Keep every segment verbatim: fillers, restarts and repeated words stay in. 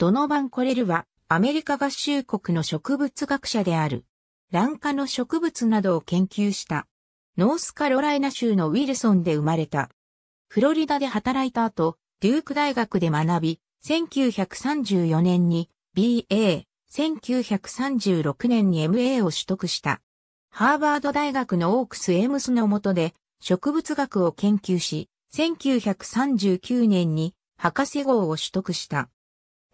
ドノバン・コレルは、アメリカ合衆国の植物学者である。蘭科の植物などを研究した。ノースカロライナ州のウィルソンで生まれた。フロリダで働いた後、デューク大学で学び、せんきゅうひゃくさんじゅうよねんに ビーエー、せんきゅうひゃくさんじゅうろくねんに エムエー を取得した。ハーバード大学のオークス・エムスの下で植物学を研究し、せんきゅうひゃくさんじゅうきゅうねんに博士号を取得した。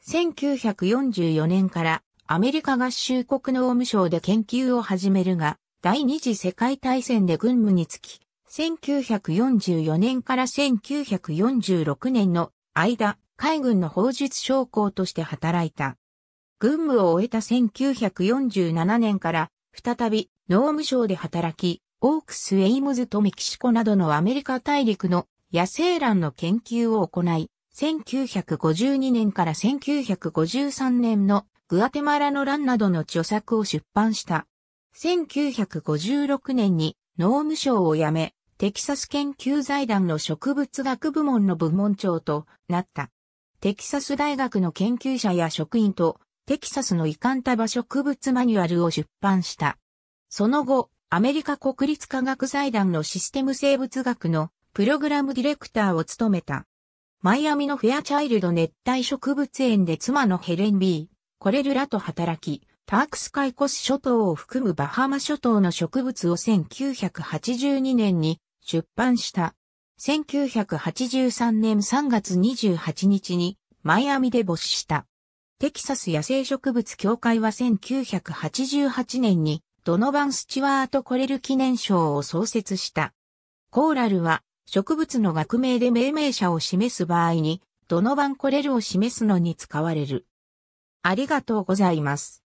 せんきゅうひゃくよんじゅうよねんからアメリカ合衆国農務省で研究を始めるが、第二次世界大戦で軍務に就き、せんきゅうひゃくよんじゅうよねんからせんきゅうひゃくよんじゅうろくねんの間、海軍の砲術将校として働いた。軍務を終えたせんきゅうひゃくよんじゅうななねんから、再び農務省で働き、オークス・エイムズとメキシコなどのアメリカ大陸の野生蘭の研究を行い、せんきゅうひゃくごじゅうにねんからせんきゅうひゃくごじゅうさんねんのグアテマラの蘭などの著作を出版した。せんきゅうひゃくごじゅうろくねんに農務省を辞め、テキサス研究財団の植物学部門の部門長となった。テキサス大学の研究者や職員とテキサスの移管束植物マニュアルを出版した。その後、アメリカ国立科学財団のシステム生物学のプログラムディレクターを務めた。マイアミのフェアチャイルド熱帯植物園で妻のヘレン ビー コレルらと働き、タークスカイコス諸島を含むバハマ諸島の植物をせんきゅうひゃくはちじゅうにねんに出版した。せんきゅうひゃくはちじゅうさんねんさんがつにじゅうはちにちにマイアミで没した。テキサス野生植物協会はせんきゅうひゃくはちじゅうはちねんにドノバン・スチュワート・コレル記念賞を創設した。コーラルは植物の学名で命名者を示す場合にドノバン・コレルを示すのに使われる。ありがとうございます。